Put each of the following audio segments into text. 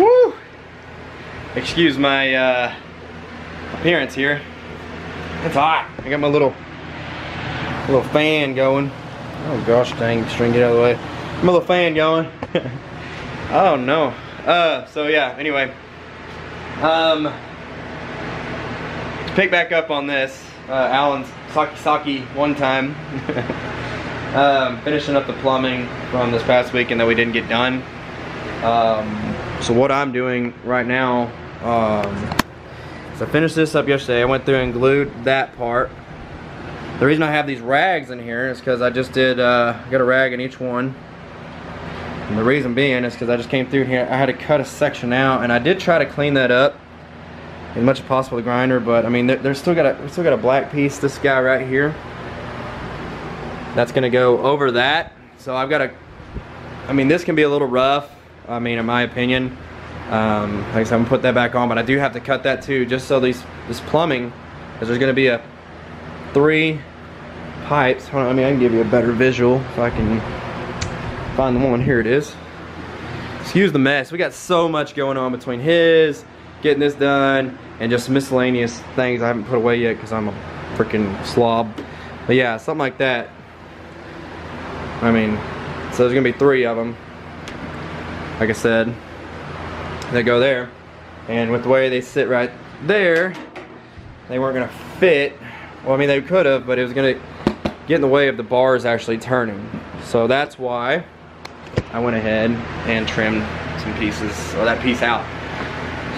Woo! Excuse my appearance here. It's hot. I got my little fan going. Oh gosh dang, string it out of the way. My little fan going. Oh no. So yeah, anyway. To pick back up on this, Alan's Saki Saki one time. Finishing up the plumbing from this past weekend that we didn't get done. So what I'm doing right now, so I finished this up yesterday. I went through and glued that part. The reason I have these rags in here is because I just did, got a rag in each one. And the reason being is because I just came through here, I had to cut a section out, and I did try to clean that up as much as possible with the grinder, but I mean, there's still got a black piece, this guy right here. That's gonna go over that. So I've got a, I mean, this can be a little rough. I mean, in my opinion, like I said, I'm gonna put that back on, but I do have to cut that too, just so this plumbing, because there's gonna be a 3 pipes. Hold on, I mean, I can give you a better visual if I can find the one. Here it is. Excuse the mess. We got so much going on between his getting this done and just miscellaneous things I haven't put away yet because I'm a freaking slob. But yeah, something like that. I mean, so there's gonna be 3 of them. Like I said, they go there, and with the way they sit right there, they weren't gonna fit. Well, I mean, they could have, but it was gonna get in the way of the bars actually turning. So that's why I went ahead and trimmed some pieces, or that piece out.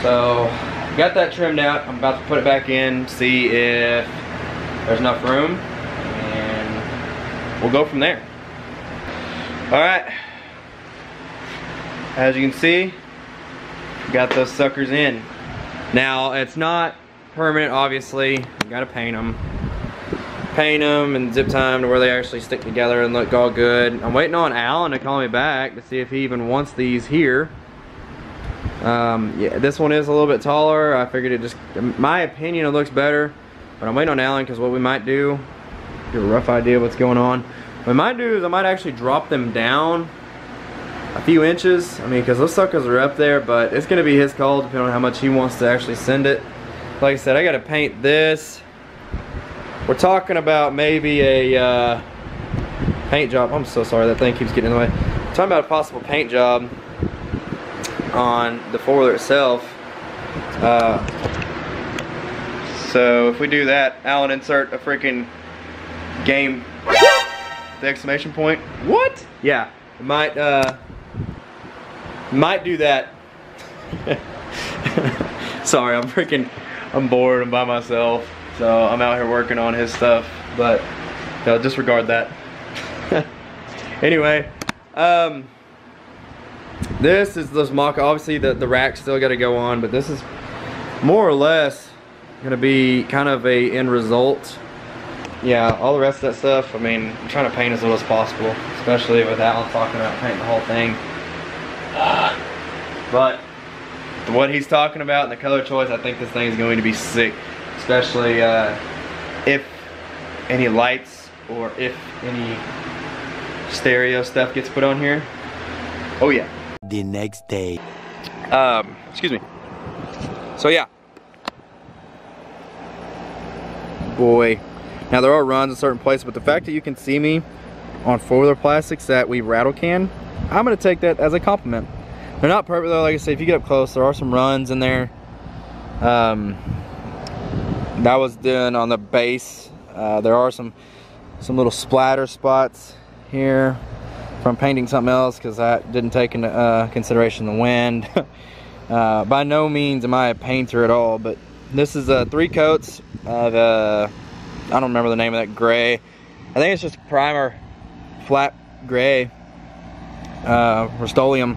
So got that trimmed out. I'm about to put it back in, see if there's enough room, and we'll go from there. All right. As you can see, got those suckers in. Now, it's not permanent, obviously. You gotta paint them. Paint them and zip tie them to where they actually stick together and look all good. I'm waiting on Alan to call me back to see if he even wants these here. Yeah, this one is a little bit taller. I figured it just, in my opinion, it looks better. But I'm waiting on Alan because what we might do, give a rough idea of what's going on. What I might do is I might actually drop them down a few inches, I mean, because those suckers are up there, but it's gonna be his call depending on how much he wants to actually send it. Like I said, I gotta paint this. We're talking about maybe a paint job. I'm so sorry, that thing keeps getting in the way. We're talking about a possible paint job on the four-wheeler itself. So if we do that, Alan, insert a freaking game, the exclamation point. What? Yeah, it might, might do that. Sorry, I'm bored, I'm by myself, so I'm out here working on his stuff, but no, disregard that. Anyway, this is those mock, obviously the rack's still got to go on, but this is more or less going to be kind of a end result. Yeah, all the rest of that stuff, I mean, I'm trying to paint as little as possible, especially with Alan talking about painting the whole thing. But what he's talking about and the color choice, I think this thing is going to be sick, especially if any lights or if any stereo stuff gets put on here. Oh yeah. The next day. Excuse me. So yeah. Boy. Now there are runs in certain places, but the fact that you can see me on four-wheeler plastics that we rattle can, I'm gonna take that as a compliment. They're not perfect though, like I said, if you get up close, there are some runs in there. That was done on the base. There are some little splatter spots here from painting something else because I didn't take into consideration the wind. By no means am I a painter at all, but this is 3 coats of, I don't remember the name of that gray. I think it's just primer, flat gray, Rust-Oleum,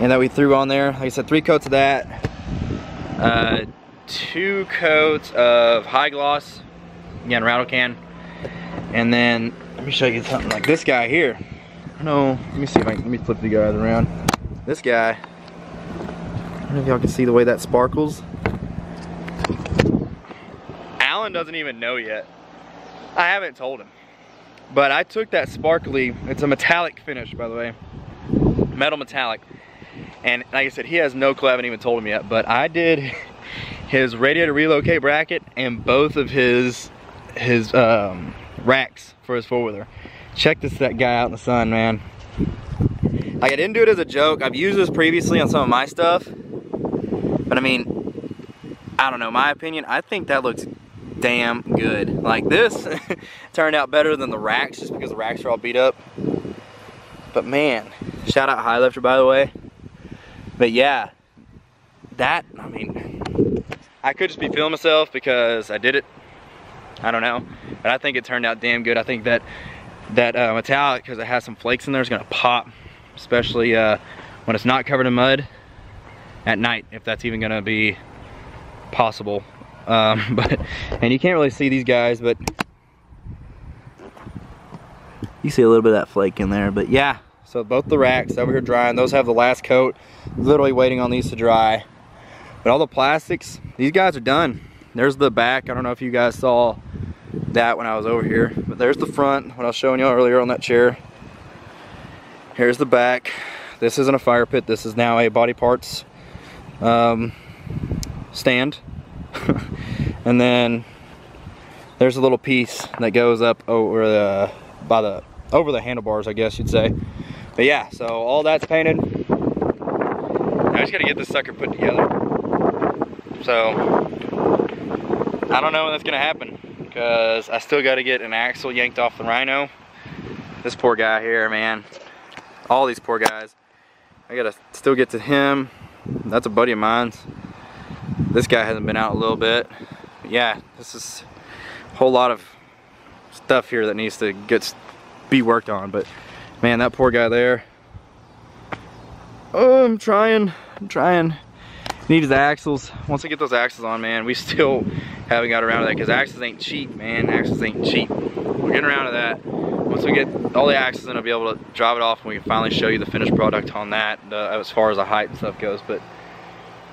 and that we threw on there. Like I said, 3 coats of that, 2 coats of high gloss, again, rattle can, and then let me show you something like this guy here. No, let me see if I can, let me flip the guys around. This guy, I don't know if y'all can see the way that sparkles. Alan doesn't even know yet. I haven't told him. But I took that sparkly, it's a metallic finish by the way, metal metallic, And like I said, he has no clue, I haven't even told him yet, but I did his radiator relocate bracket and both of his racks for his four-wheeler. Check that guy out in the sun, man. Like, I didn't do it as a joke. I've used this previously on some of my stuff, but I mean, I don't know, my opinion, I think that looks damn good. Like, this turned out better than the racks, just because the racks are all beat up. But man, shout out High Lifter, by the way. But yeah, that, I mean, I could just be feeling myself because I did it, I don't know, but I think it turned out damn good. I think that metallic, because it has some flakes in there, is gonna pop, especially when it's not covered in mud at night, if that's even gonna be possible. And you can't really see these guys, but you see a little bit of that flake in there. But yeah, so both the racks over here drying, those have the last coat, literally waiting on these to dry. But all the plastics, these guys are done. There's the back, I don't know if you guys saw that when I was over here, but there's the front, what I was showing you earlier on that chair. Here's the back. This isn't a fire pit, this is now a body parts stand. And then there's a little piece that goes up over the over the handlebars, I guess you'd say. But yeah, so all that's painted. I just gotta get this sucker put together. So I don't know when that's gonna happen, because I still gotta get an axle yanked off the Rhino. This poor guy here, man. All these poor guys. I gotta still get to him. That's a buddy of mine's. This guy hasn't been out a little bit. But yeah, this is a whole lot of stuff here that needs to be worked on. But man, that poor guy there. Oh, I'm trying. Needs the axles. Once I get those axles on, man, we still haven't got around to that, because axles ain't cheap, man. Axles ain't cheap. We're getting around to that. Once we get all the axles in, I'll be able to drive it off and we can finally show you the finished product on that, as far as the height and stuff goes. But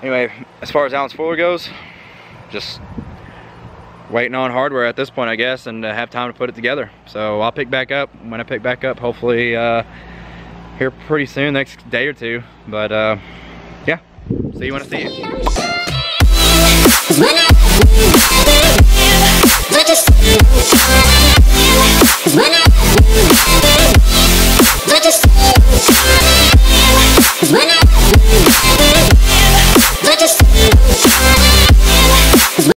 anyway, as far as Alan's four-wheeler goes, just waiting on hardware at this point, I guess, and have time to put it together. So I'll pick back up when I pick back up, hopefully here pretty soon, next day or two. But yeah, see you when I see you.